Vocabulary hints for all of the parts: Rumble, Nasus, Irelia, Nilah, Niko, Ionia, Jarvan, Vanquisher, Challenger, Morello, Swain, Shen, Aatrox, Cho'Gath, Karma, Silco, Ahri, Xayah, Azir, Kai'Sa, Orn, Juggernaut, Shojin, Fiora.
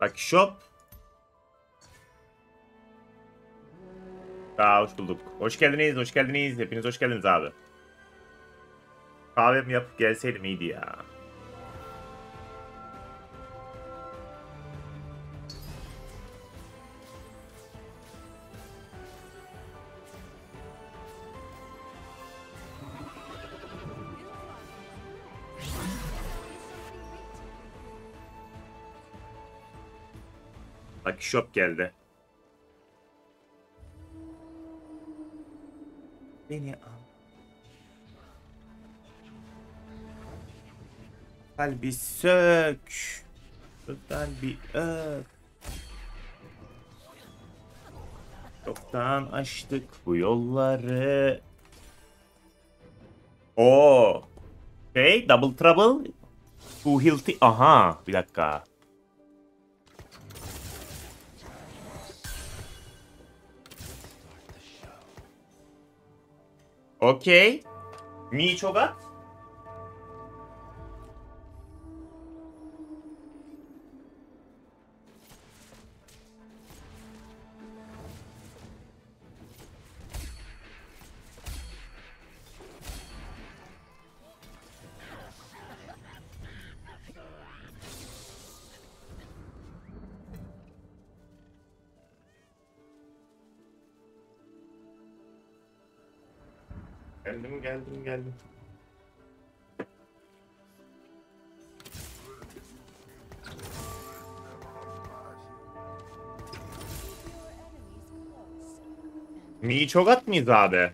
Bak shop. Daha hoş bulduk. Hoş geldiniz, hoş geldiniz. Hepiniz hoş geldiniz abi. Kahvemi yapıp gelseydim iyiydi ya. Bak shop geldi. Beni al. Kalbi sök. Yoktan bir öp. Yoktan açtık bu yolları. Oo. Şey, double trouble. Bu hilti. Aha, bir dakika. Okey. Mi Cho'Gath. Geldim. Mi Cho'Gath mıyız abi?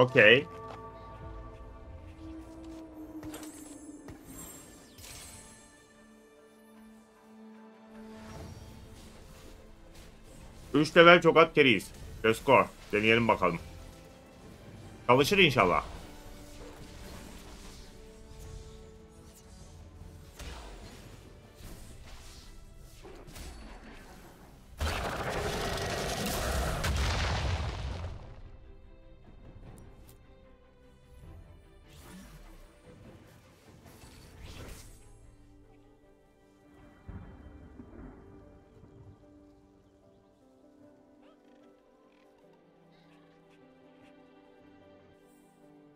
Okay. Üç level Cho'Gath geriyiz. Let's go. Deneyelim bakalım. Çalışır inşallah.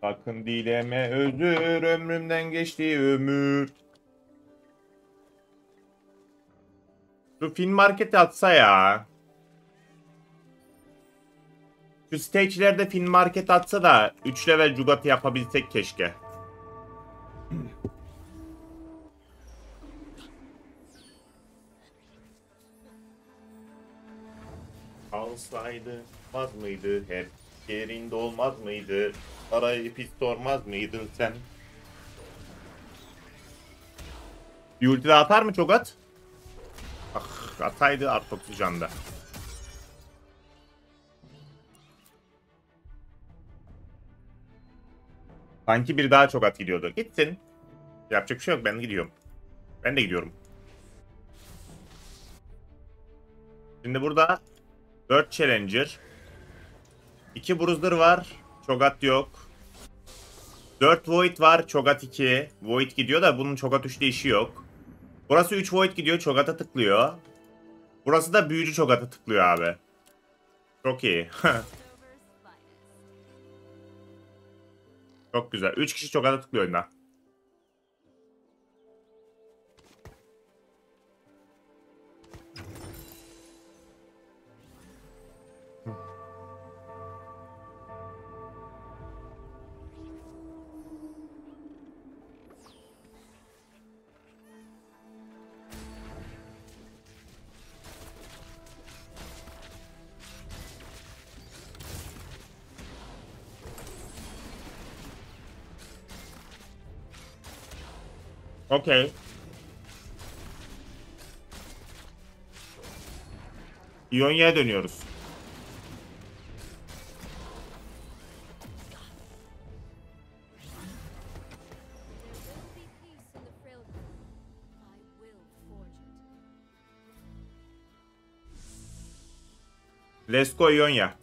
Sakın dileme özür, ömrümden geçti ömür. Şu film marketi atsa ya. Şu stage'lerde film market atsa da 3 level Cho'Gath yapabilsek keşke. Alsaydı olmaz mıydı hep? Yerinde olmaz mıydı? Arayı pis sormaz mıydın sen? Bir ulti daha atar mı Cho'Gath? Ah, ataydı Aatrox'u canda. Sanki bir daha Cho'Gath gidiyordu. Gitsin. Yapacak bir şey yok, ben gidiyorum. Ben de gidiyorum. Şimdi burada 4 Challenger, 2 Bruiser var, Cho'Gath yok. 4 Void var, Cho'Gath 2. Void gidiyor da bunun Cho'Gath 3'te işi yok. Burası 3 Void gidiyor, Cho'Gath'a tıklıyor. Burası da büyücü Cho'Gath'a tıklıyor abi. Çok iyi. Çok güzel. 3 kişi Cho'Gath'a tıklıyor oyunda. Okay. Ionia'ya dönüyoruz. Let's go Ionia.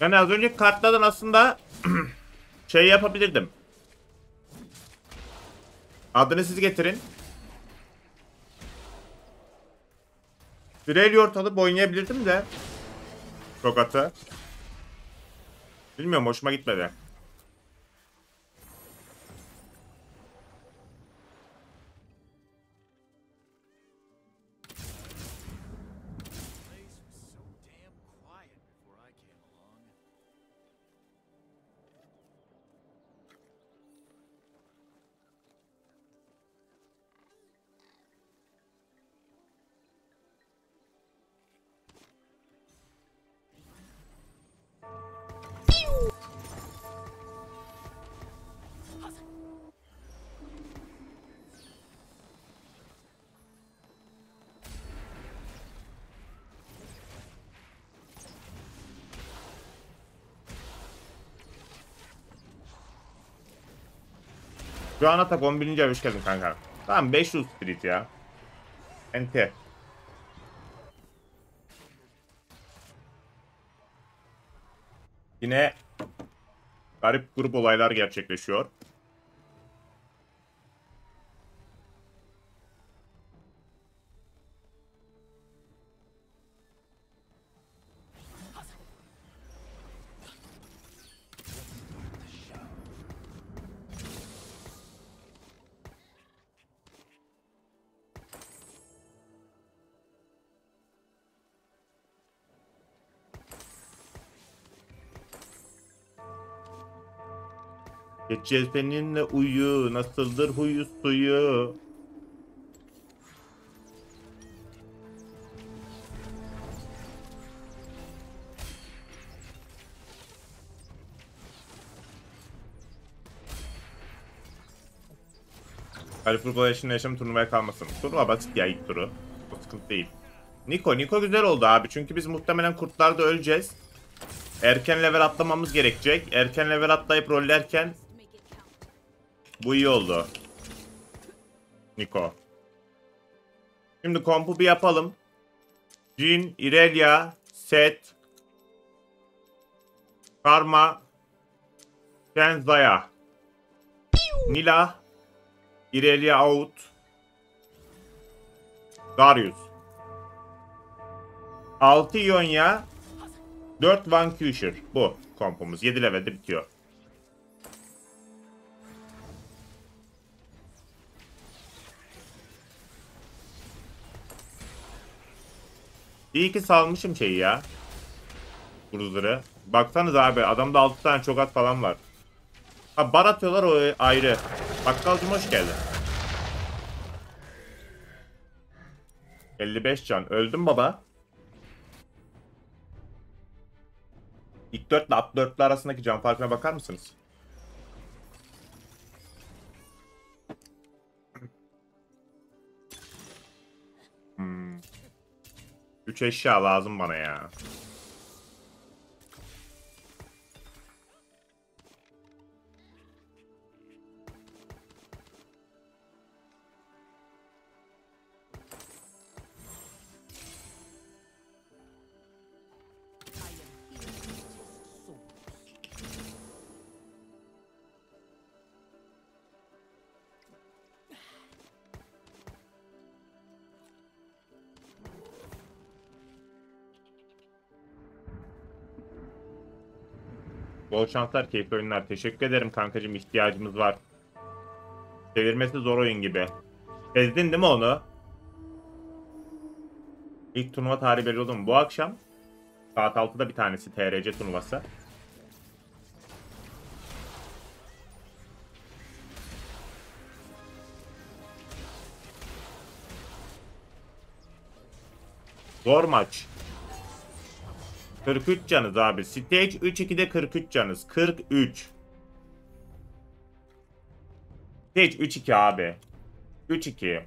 Yani az önce kartlardan aslında şey yapabilirdim. Adını siz getirin. Bireyli ortalığı oynayabilirdim de. Cho'Gath'ı. Bilmiyorum, hoşuma gitmedi. Şu an atak 11. hoş geldin kanka. Tamam 500 street ya. Ente. Yine garip grup olaylar gerçekleşiyor. Geçeceğiz seninle uyu, nasıldır huyu suyu. Galip Rukol yaşında yaşam turnuvaya kalmasın. Turnuva basit ya, ilk turu. O sıkıntı değil. Niko güzel oldu abi. Çünkü biz muhtemelen kurtlarda öleceğiz. Erken level atlamamız gerekecek. Erken level atlayıp rollerken... Bu iyi oldu. Niko. Şimdi kompu bir yapalım. Jin, Irelia, Set, Karma, Shen, Xayah, Nilah, Irelia out, Darius. 6 Ionia, 4 Vanquisher. Bu kompumuz. 7 levelde bitiyor. İyi ki salmışım şeyi ya. Bruiser'ı. Baksanız abi adamda 6 tane Cho'Gath falan var. Ha bar atıyorlar, o ayrı. Bakkalcım hoş geldin. 55 can. Öldüm baba. İlk 4 ile alt 4'lü arasındaki can farkına bakar mısınız? 3 eşya lazım bana ya. Bol şanslar, keyifli oyunlar. Teşekkür ederim kankacığım, ihtiyacımız var. Çevirmesi zor oyun gibi. Ezdin değil mi onu? İlk turnuva tarihi belli oldu mu? Bu akşam saat 6'da bir tanesi TRC turnuvası. Zor maç. 43 canız abi. Stage 3-2'de 43 canız. 43. Stage 3-2 abi. 3-2.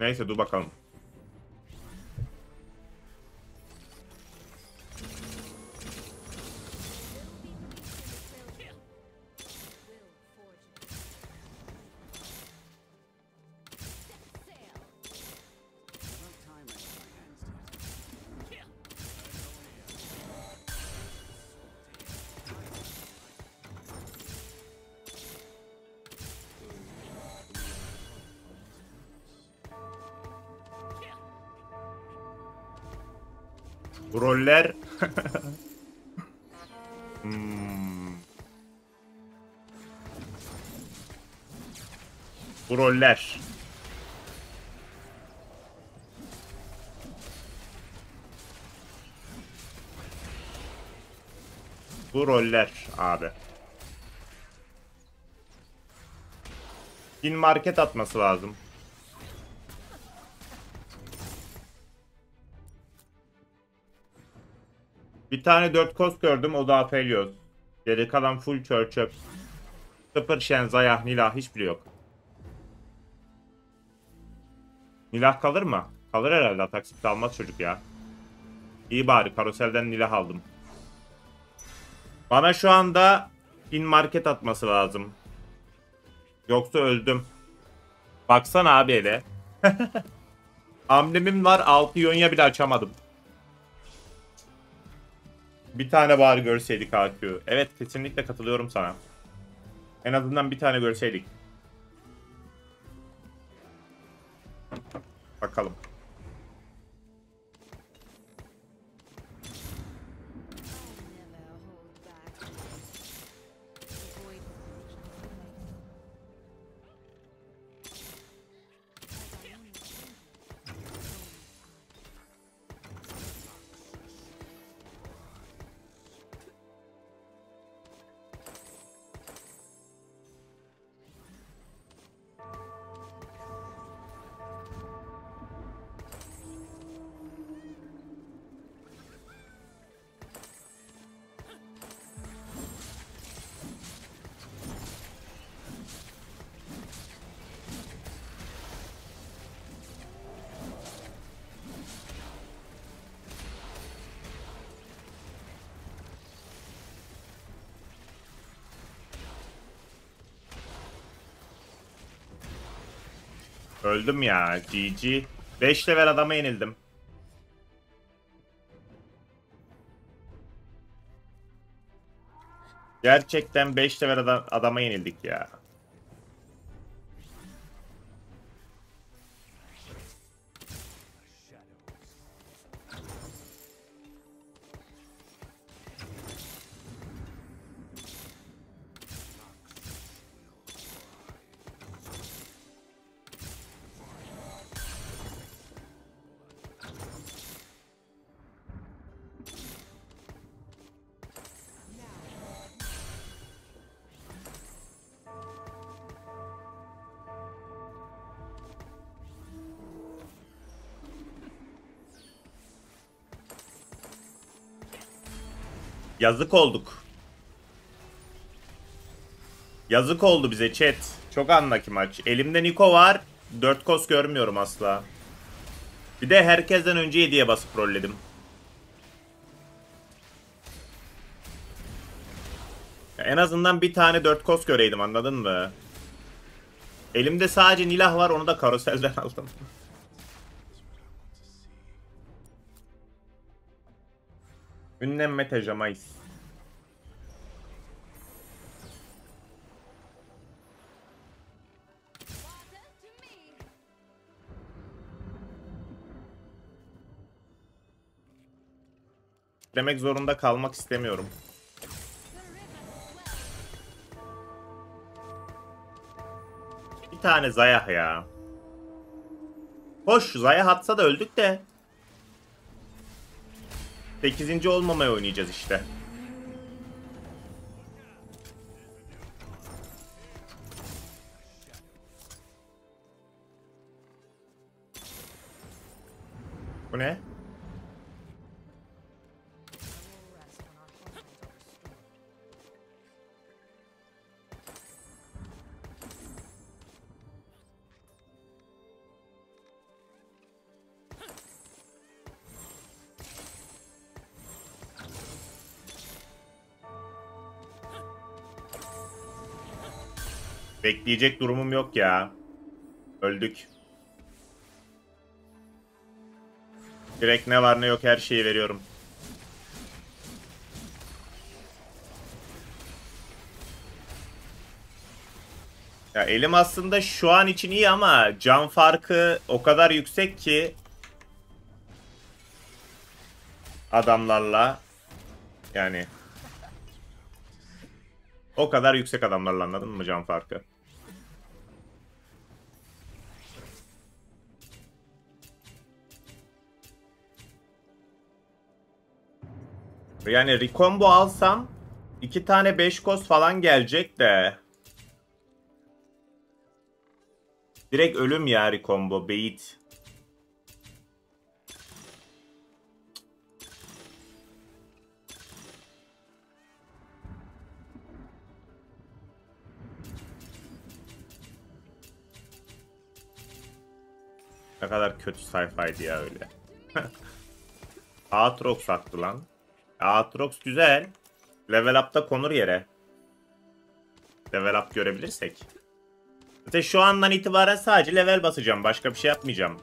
Neyse dur bakalım. Roller. Bu roller. Bu roller abi. Bin market atması lazım. Bir tane 4 kos gördüm, o da apeliyor. Geri kalan full çöp. 0 Shen, Xayah, Nilah hiçbiri yok. Nilah kalır mı? Kalır herhalde, taksitle almaz çocuk ya. İyi bari karoselden Nilah aldım. Bana şu anda in market atması lazım. Yoksa öldüm. Baksana abi hele. Amblemim var, 6 Ionia bile açamadım. Bir tane bari görseydik AQ. Evet kesinlikle katılıyorum sana. En azından bir tane görseydik. Bakalım. Öldüm ya. GG. 5 level adama yenildim. Gerçekten 5 level adama yenildik ya. Yazık olduk. Yazık oldu bize chat. Çok anlaki maç. Elimde Niko var. 4 kos görmüyorum asla. Bir de herkesten önce 7'ye basıp rolledim. Ya en azından bir tane 4 kos göreydim, anladın mı? Elimde sadece Nilah var, onu da karoselden aldım. Ünlenme tejamayız. Demek zorunda kalmak istemiyorum. Bir tane Xayah ya. Hoş, Xayah atsa da öldük de. 8. olmamaya oynayacağız işte. Bu ne? Bekleyecek durumum yok ya. Öldük. Direkt ne var ne yok her şeyi veriyorum. Ya elim aslında şu an için iyi ama can farkı o kadar yüksek ki adamlarla, yani o kadar yüksek adamlarla, anladın mı can farkı? Yani recombo alsam 2 tane 5 kos falan gelecek de. Direkt ölüm ya recombo, bait. Ne kadar kötü sayfaydı ya öyle. Aatrox attı lan. Aatrox güzel. Level up'ta konur yere. Level up görebilirsek. İşte şu andan itibaren sadece level basacağım. Başka bir şey yapmayacağım.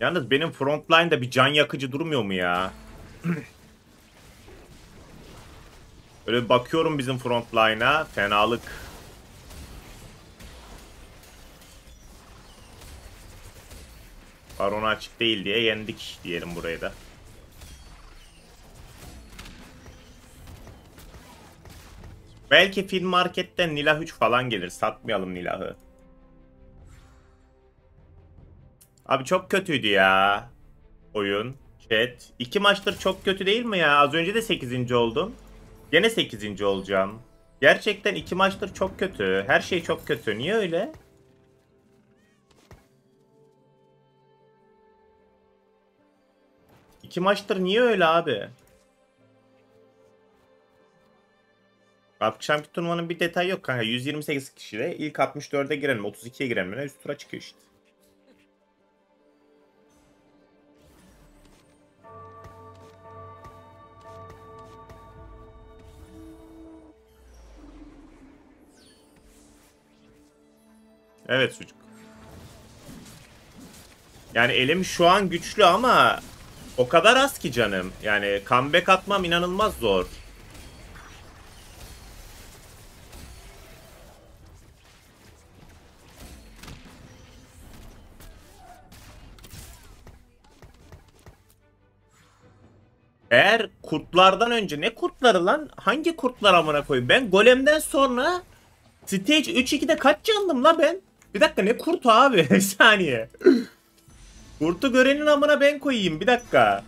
Yalnız benim frontline'da bir can yakıcı durmuyor mu ya? Öyle bakıyorum bizim frontline'a. Fenalık. Baron açık değil diye yendik diyelim buraya da. Belki film marketten Nilah 3 falan gelir. Satmayalım Nilah'ı. Abi çok kötüydü ya. Oyun. Chat. 2 maçtır çok kötü değil mi ya? Az önce de 8. oldum. Gene 8. olacağım. Gerçekten 2 maçtır çok kötü. Her şey çok kötü. Niye öyle? İki maçtır niye öyle abi? Şampiyon turnuvanın bir detayı yok kanka. 128 kişiyle ilk 64'e girelim. 32'ye girelim. Üst tura çıkıyor işte. Evet sucuk. Yani elim şu an güçlü ama o kadar az ki canım. Yani comeback atmam inanılmaz zor. Eğer kurtlardan önce, ne kurtları lan? Hangi kurtlar amına koyayım? Ben golemden sonra stage 3-2'de kaç canlım la ben? Bir dakika, ne kurtu abi? Bir saniye. Kurtu görenin amına ben koyayım. Bir dakika.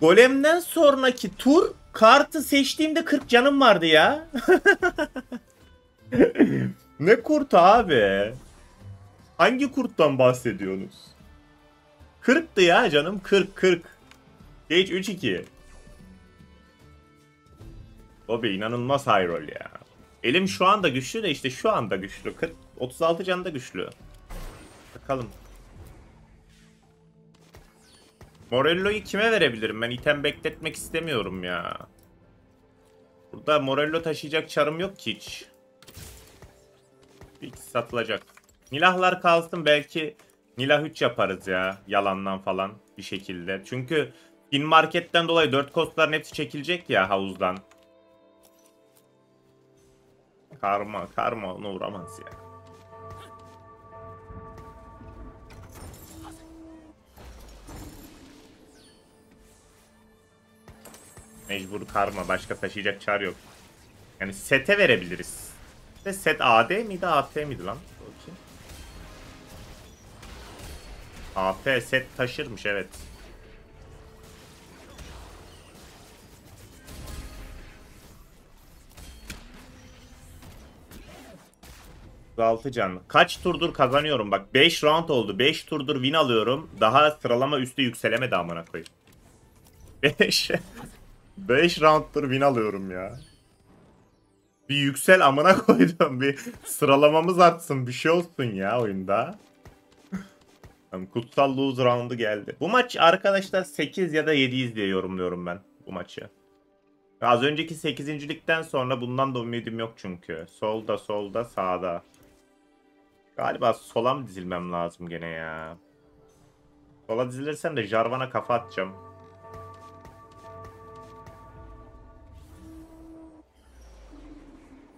Golemden sonraki tur kartı seçtiğimde 40 canım vardı ya. Ne kurtu abi? Hangi kurttan bahsediyorsunuz? 40'tı ya canım. 40. Stage 3-2. Bobby inanılmaz hyrol ya. Elim şu anda güçlü de işte şu anda güçlü. 36 can da güçlü. Bakalım. Morello'yu kime verebilirim? Ben item bekletmek istemiyorum ya. Burada Morello taşıyacak çarım yok ki hiç. Bir satılacak. Nilahlar kalsın, belki Nilah 3 yaparız ya. Yalandan falan bir şekilde. Çünkü bin marketten dolayı 4 kostların hepsi çekilecek ya havuzdan. Karma onu uğramaz ya. Mecbur karma, başka taşıyacak çar yok. Yani sete verebiliriz. Ve set AD miydi AP miydi lan? AP set taşırmış, evet. Can. Kaç turdur kazanıyorum bak, 5 round oldu, 5 turdur win alıyorum, daha sıralama üstü yükselemedi amına koyayım. 5 rounddur win alıyorum ya. Bir yüksel amına koydum, bir sıralamamız artsın, bir şey olsun ya oyunda. Kutsal lose roundu geldi. Bu maç arkadaşlar 8 ya da 7'yiz diye yorumluyorum ben bu maçı. Az önceki 8.'likten sonra bundan da ümidim yok çünkü. Solda sağda. Galiba sola mı dizilmem lazım gene ya. Sola dizilirsem de Jarvan'a kafa atacağım.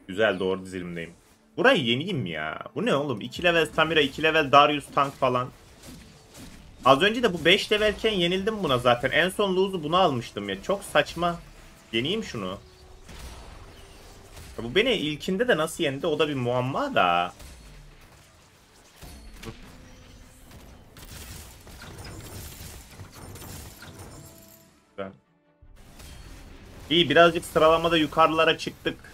Güzel, doğru dizilimdeyim. Burayı yeneyim ya. Bu ne oğlum? 2 level Samira, 2 level Darius tank falan. Az önce de bu 5 levelken yenildim buna zaten. En son lose'u buna almıştım ya. Çok saçma. Yeneyim şunu. Bu beni ilkinde de nasıl yendi? O da bir muamma da. İyi, birazcık sıralamada yukarılara çıktık.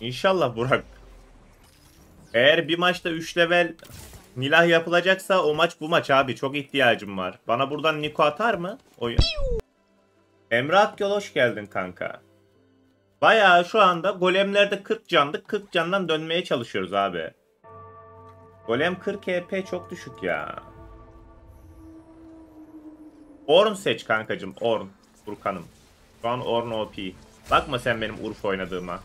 İnşallah Burak. Eğer bir maçta 3 level Nilah yapılacaksa o maç bu maç abi. Çok ihtiyacım var. Bana buradan Niko atar mı? Oyun. Emre Akgöl hoş geldin kanka. Bayağı şu anda golemlerde 40 candık. 40 candan dönmeye çalışıyoruz abi. Golem 40 HP çok düşük ya. Orn seç kankacım. Orn. Burkan'ım. Şu an Orn OP. Bakma sen benim Urf oynadığıma.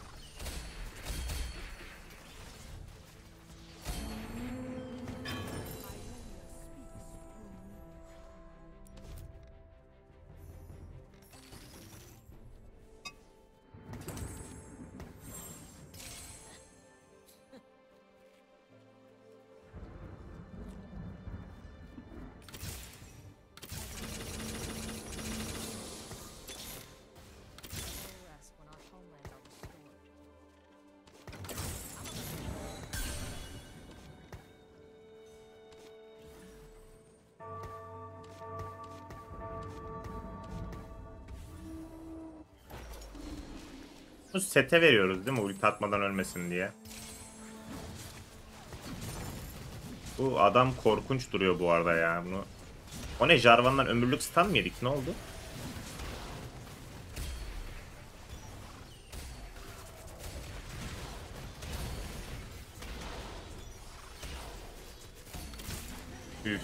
Sete veriyoruz değil mi? Ulti atmadan ölmesin diye. Bu adam korkunç duruyor bu arada ya. Bunu... O ne, Jarvan'dan ömürlük stun mı yedik? Ne oldu? Üf.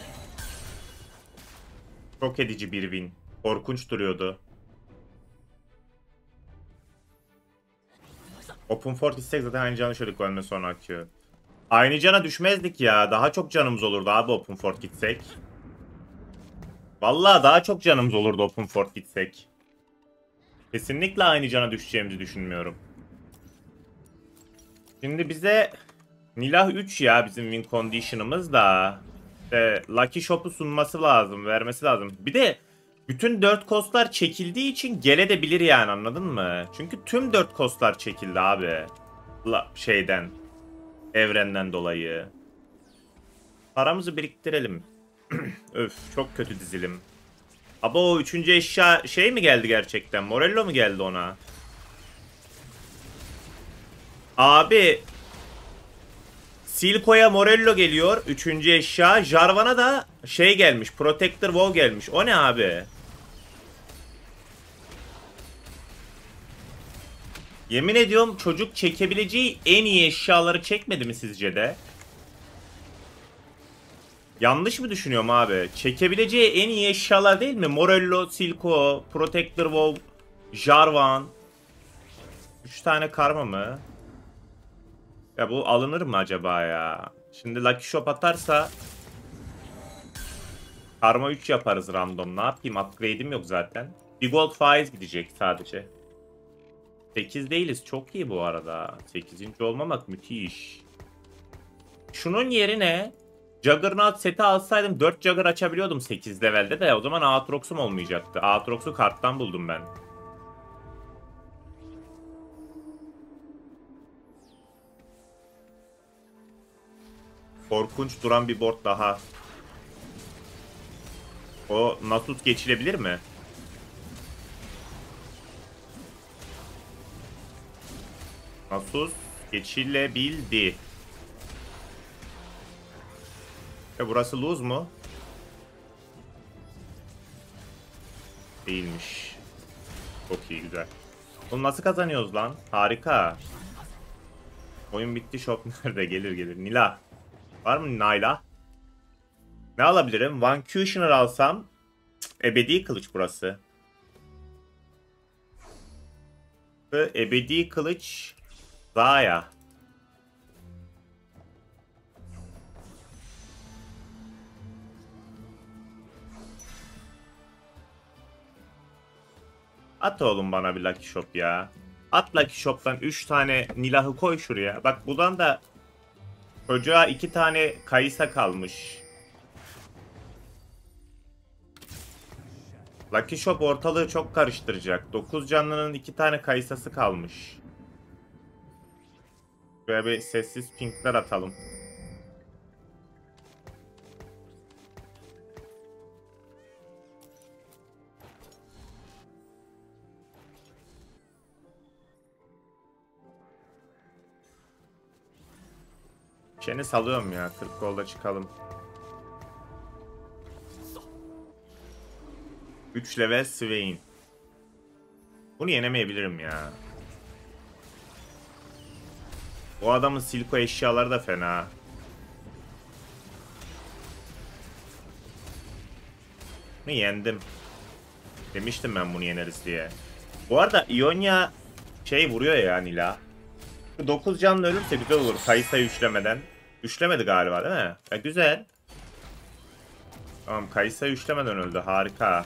Şok edici bir win. Korkunç duruyordu. Open Fort istek zaten aynı canı şöyle koyalım sonra akıyor. Aynı cana düşmezdik ya. Daha çok canımız olurdu abi Open Fort gitsek. Vallahi daha çok canımız olurdu Open Fort gitsek. Kesinlikle aynı cana düşeceğimizi düşünmüyorum. Şimdi bize Nilah 3 ya bizim win condition'ımız da. İşte Lucky Shop'u sunması lazım, vermesi lazım. Bir de bütün 4 kostlar çekildiği için gele de bilir yani, anladın mı? Çünkü tüm 4 kostlar çekildi abi. Şeyden. Evrenden dolayı. Paramızı biriktirelim. Öf, çok kötü dizilim. Abo 3. eşya şey mi geldi gerçekten? Morello mu geldi ona? Abi. Silco'ya Morello geliyor. 3. eşya. Jarvan'a da şey gelmiş. Protector Wall gelmiş. O ne abi? Yemin ediyorum çocuk çekebileceği en iyi eşyaları çekmedi mi sizce de? Yanlış mı düşünüyorum abi? Çekebileceği en iyi eşyalar değil mi? Morello, Silco, Protector Wall, Jarvan. 3 tane karma mı? Ya bu alınır mı acaba ya? Şimdi Lucky Shop atarsa karma 3 yaparız random. Ne yapayım? Upgrade'im yok zaten. Bir gold faiz gidecek sadece. 8 değiliz. Çok iyi bu arada. 8. olmamak müthiş. Şunun yerine Juggernaut seti alsaydım 4 Jugger açabiliyordum 8 levelde de. O zaman Aatrox'um olmayacaktı. Aatrox'u karttan buldum ben. Korkunç duran bir board daha. O Nasus geçilebilir mi? Nasus geçilebildi. Ya burası lose mu? Değilmiş. Çok iyi, güzel. Oğlum nasıl kazanıyoruz lan? Harika. Oyun bitti, shop nerede? Gelir gelir. Nilah. Var mı Nilah? Ne alabilirim? Vanquisher alsam. Cık, ebedi kılıç burası. Ebedi kılıç. Xayah. At oğlum bana bir Lucky Shop ya. At Lucky Shop'tan 3 tane Nilah'ı koy şuraya. Bak buradan da çocuğa 2 tane Kai'Sa kalmış. Lucky Shop ortalığı çok karıştıracak. 9 canlının 2 tane Kai'Sa'sı kalmış. Şöyle bir sessiz pinkler atalım. Shen'i salıyorum ya. 40 golda çıkalım. 3 level Swain. Bunu yenemeyebilirim ya. O adamın Silco eşyaları da fena. Bunu yendim. Demiştim ben bunu yeneriz diye. Bu arada Ionia şey vuruyor ya Nilah. 9 canlı ölürse güzel olur. Kai'Sa'yı üçlemeden. Üçlemedi galiba değil mi? Ya güzel. Tamam, Kai'Sa üçlemeden öldü. Harika.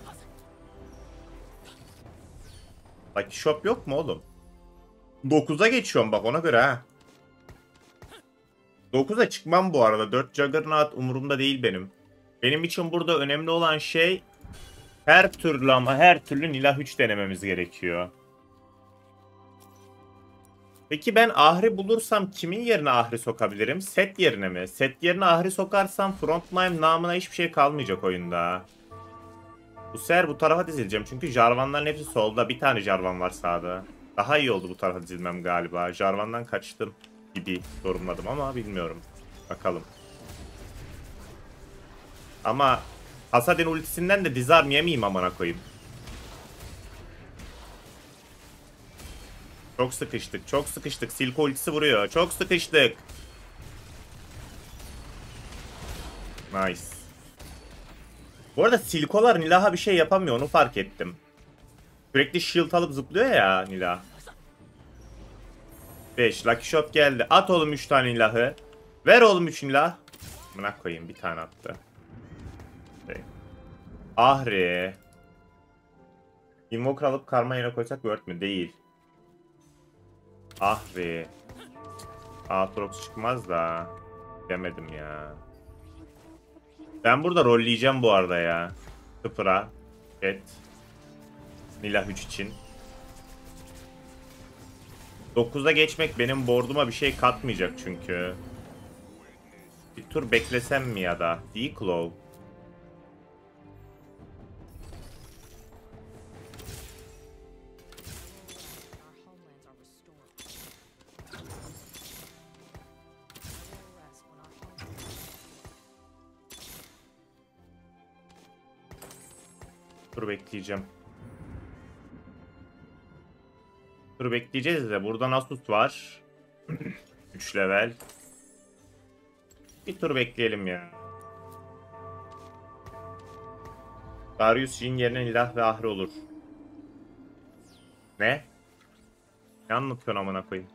Bak shop yok mu oğlum? 9'a geçiyorum bak ona göre ha. 9'a çıkmam bu arada. 4 Juggernaut umurumda değil benim. Benim için burada önemli olan şey her türlü ama her türlü Nilah 3 denememiz gerekiyor. Peki ben Ahri bulursam kimin yerine Ahri sokabilirim? Set yerine mi? Set yerine Ahri sokarsam frontline namına hiçbir şey kalmayacak oyunda. Bu sefer bu tarafa dizileceğim. Çünkü Jarvan'ların hepsi solda. Bir tane Jarvan var sağda. Daha iyi oldu bu tarafa dizilmem galiba. Jarvan'dan kaçtım gibi yorumladım ama bilmiyorum. Bakalım. Ama Hasad'in ultisinden de disarm yemeyeyim amana koyayım. Çok sıkıştık, çok sıkıştık. Silco ultisi vuruyor. Çok sıkıştık. Nice. Bu arada Silco'lar Nilah'a bir şey yapamıyor. Onu fark ettim. Sürekli shield alıp zıplıyor ya Nilah. 5. Lucky Shop geldi. At oğlum 3 tane Nilah'ı. Ver oğlum 3 Nilah. Buna koyayım. Bir tane attı. Şey. Ahri. Invoker alıp karma yerine koysak worth mi? Değil. Ah be. Aatrox çıkmaz da. Demedim ya. Ben burada rolleyeceğim bu arada ya. 0'a. Evet. Nilah 3 için. 9'a geçmek benim board'uma bir şey katmayacak çünkü. Bir tur beklesem mi ya da? Declaw. Tur bekleyeceğim. Tur bekleyeceğiz de burada Nasus var. 3 level. Bir tur bekleyelim ya. Darius Jin yerine Nilah ve Ahri olur. Ne? Ne anlatıyorsun amına koyayım?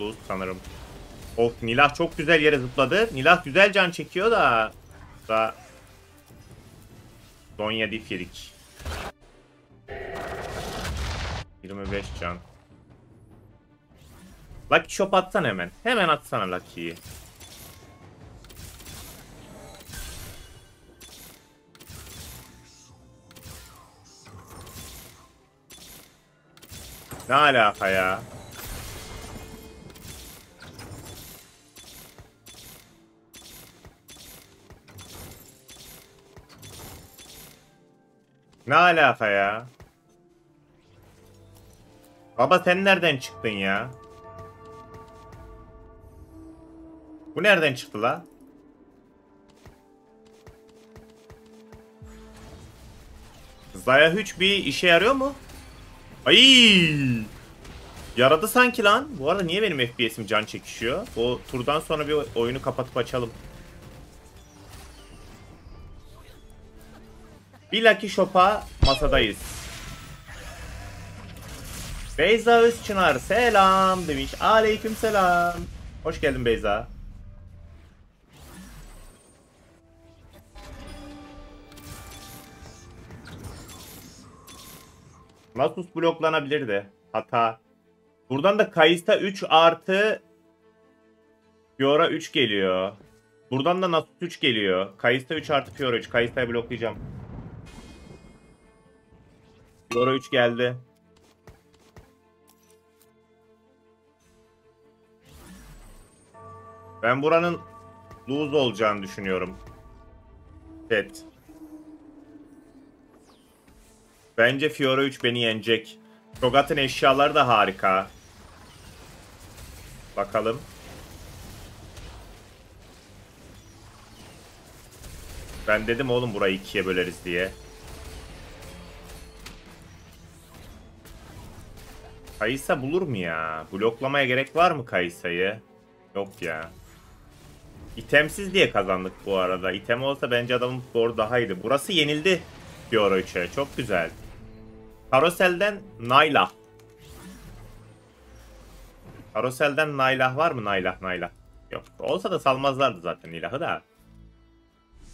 Luz sanırım. Of, Nilah çok güzel yere zıpladı. Nilah güzel can çekiyor da. Da Donya dip yedik. 25 can. Lucky shop atsan hemen. Hemen atsana Lucky'yi. Ne alaka ya? Ne alaka ya? Baba sen nereden çıktın ya? Bu nereden çıktı la? Xayah 3 bir işe yarıyor mu? Ayy! Yaradı sanki lan. Bu arada niye benim FPS'im can çekişiyor? O turdan sonra bir oyunu kapatıp açalım. Bir Lucky Shop'a masadayız. Beyza Özçınar selam demiş. Aleyküm selam. Hoş geldin Beyza. Nasus bloklanabilirdi. Hata. Buradan da Kai'Sa 3 artı Fiora 3 geliyor. Buradan da Nasus 3 geliyor. Kai'Sa 3 artı Fiora 3. Kai'Sa'yı bloklayacağım. Fiora 3 geldi. Ben buranın lose olacağını düşünüyorum. Evet. Bence Fiora 3 beni yenecek. Cho'Gath'ın eşyaları da harika. Bakalım. Ben dedim oğlum burayı ikiye böleriz diye. Kai'Sa bulur mu ya? Bloklamaya gerek var mı Kai'Sa'yı? Yok ya. İtemsiz diye kazandık bu arada. İtem olsa bence adamın skoru daha iyiydi. Burası yenildi Fiora 3'e. Çok güzel. Karosel'den Nilah. Karosel'den Nilah var mı? Nilah. Yok. Olsa da salmazlardı zaten Nilah'ı da.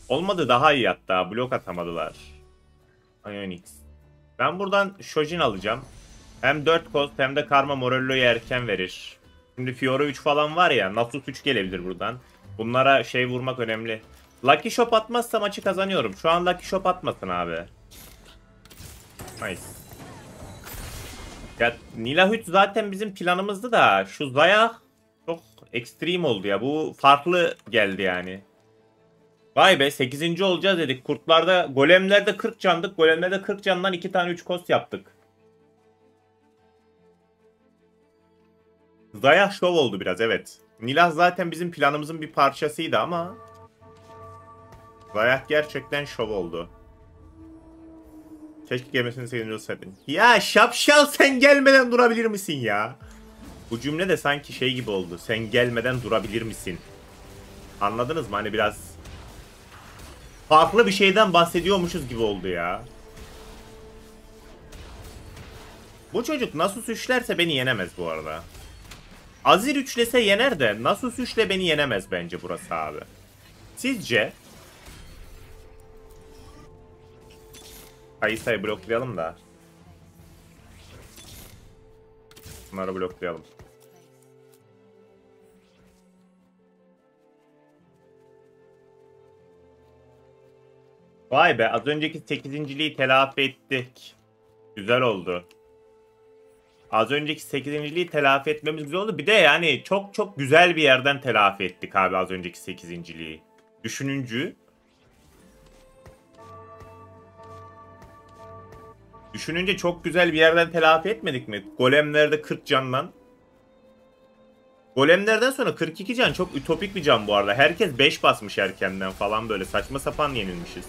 Olmadı daha iyi hatta. Blok atamadılar. Ionix. Ben buradan Shojin alacağım. Hem 4 cost hem de Karma Morello'yu erken verir. Şimdi Fiora 3 falan var ya. Nasus 3 gelebilir buradan. Bunlara şey vurmak önemli. Lucky Shop atmazsa maçı kazanıyorum. Şu an Lucky Shop atmasın abi. Nice. Ya Nilah 3 zaten bizim planımızdı da. Şu Xayah çok ekstrem oldu ya. Bu farklı geldi yani. Vay be 8. olacağız dedik. Kurtlarda, golemlerde 40 candık. Golemlerde 40 candan 2 tane 3 cost yaptık. Xayah şov oldu biraz evet. Nilah zaten bizim planımızın bir parçasıydı ama Xayah gerçekten şov oldu. Keşke gelmesini 8. olsaydın. Ya şapşal sen gelmeden durabilir misin ya? Bu cümle de sanki şey gibi oldu. Sen gelmeden durabilir misin? Anladınız mı? Hani biraz farklı bir şeyden bahsediyormuşuz gibi oldu ya. Bu çocuk nasıl suçlarsa beni yenemez bu arada. Azir 3'lese yener de Nasus 3'le beni yenemez bence burası abi. Sizce? Kai'Sa'yı bloklayalım da. Bunları bloklayalım. Vay be az önceki 8.liği telafi ettik. Güzel oldu. Az önceki 8.liği telafi etmemiz güzel oldu. Bir de yani çok güzel bir yerden telafi ettik abi az önceki 8.liği. Düşününce Düşününce çok güzel bir yerden telafi etmedik mi? Golemlerde 40 candan. Golemlerden sonra 42 can çok ütopik bir can bu arada. Herkes 5 basmış erkenden falan, böyle saçma sapan yenilmişiz.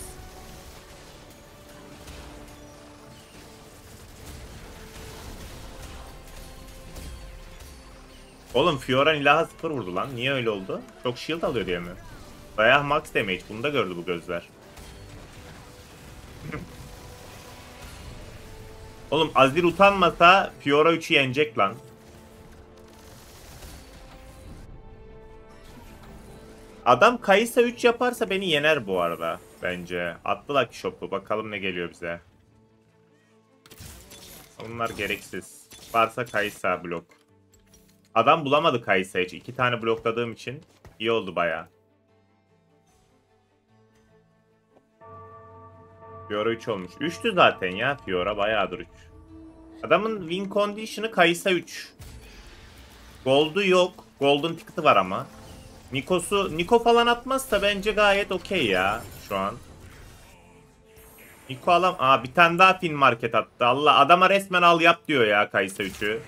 Oğlum Fiora Nilah'a 0 vurdu lan. Niye öyle oldu? Çok shield alıyor diye mi? Bayağı max damage. Bunu da gördü bu gözler. Oğlum Azir utanmasa Fiora 3'ü yenecek lan. Adam Kai'Sa 3 yaparsa beni yener bu arada. Bence. Atlı Lucky Shop'u. Bakalım ne geliyor bize. Bunlar gereksiz. Varsa Kai'Sa blok. Adam bulamadı Kai'Sa hiç. 2 tane blokladığım için iyi oldu bayağı. Fiora 3 olmuş. 3'tü zaten ya Fiora, bayağıdır 3. Adamın win condition'ı Kai'Sa 3. Gold'u yok. Golden ticket'ı var ama. Niko falan atmazsa bence gayet okey ya şu an. Niko alam. Aa, bir tane daha Fin Market attı. Allah, adama resmen al yap diyor ya Kai'Sa 3'ü.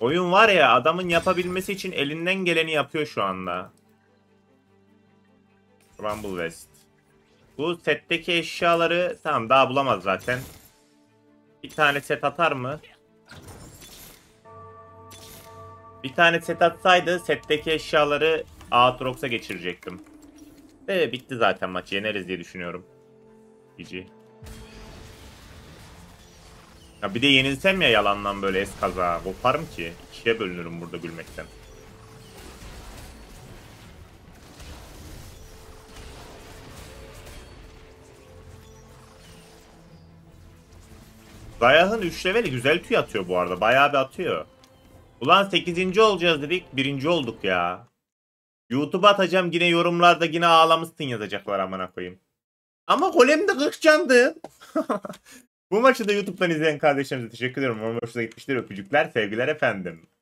Oyun var ya, adamın yapabilmesi için elinden geleni yapıyor şu anda. Rumble West. Bu setteki eşyaları tamam, daha bulamaz zaten. Bir tane set atar mı? Bir tane set atsaydı setteki eşyaları Aatrox'a geçirecektim. Ve bitti zaten maç. Yeneriz diye düşünüyorum. GG. Ya bir de yenilsem ya yalandan böyle eskaza. Koparım ki. İkiye bölünürüm burada gülmekten. Xayah'ın 3 leveli güzel tüy atıyor bu arada. Bayağı bir atıyor. Ulan 8. olacağız dedik. 1. olduk ya. YouTube'a atacağım. Yine yorumlarda yine ağlamışsın yazacaklar amına koyayım. Ama golem de 40 candı. Bu maçı da YouTube'dan izleyen kardeşlerimize teşekkür ederim. Umarım hoşunuza gitmiştir. Öpücükler, sevgiler efendim.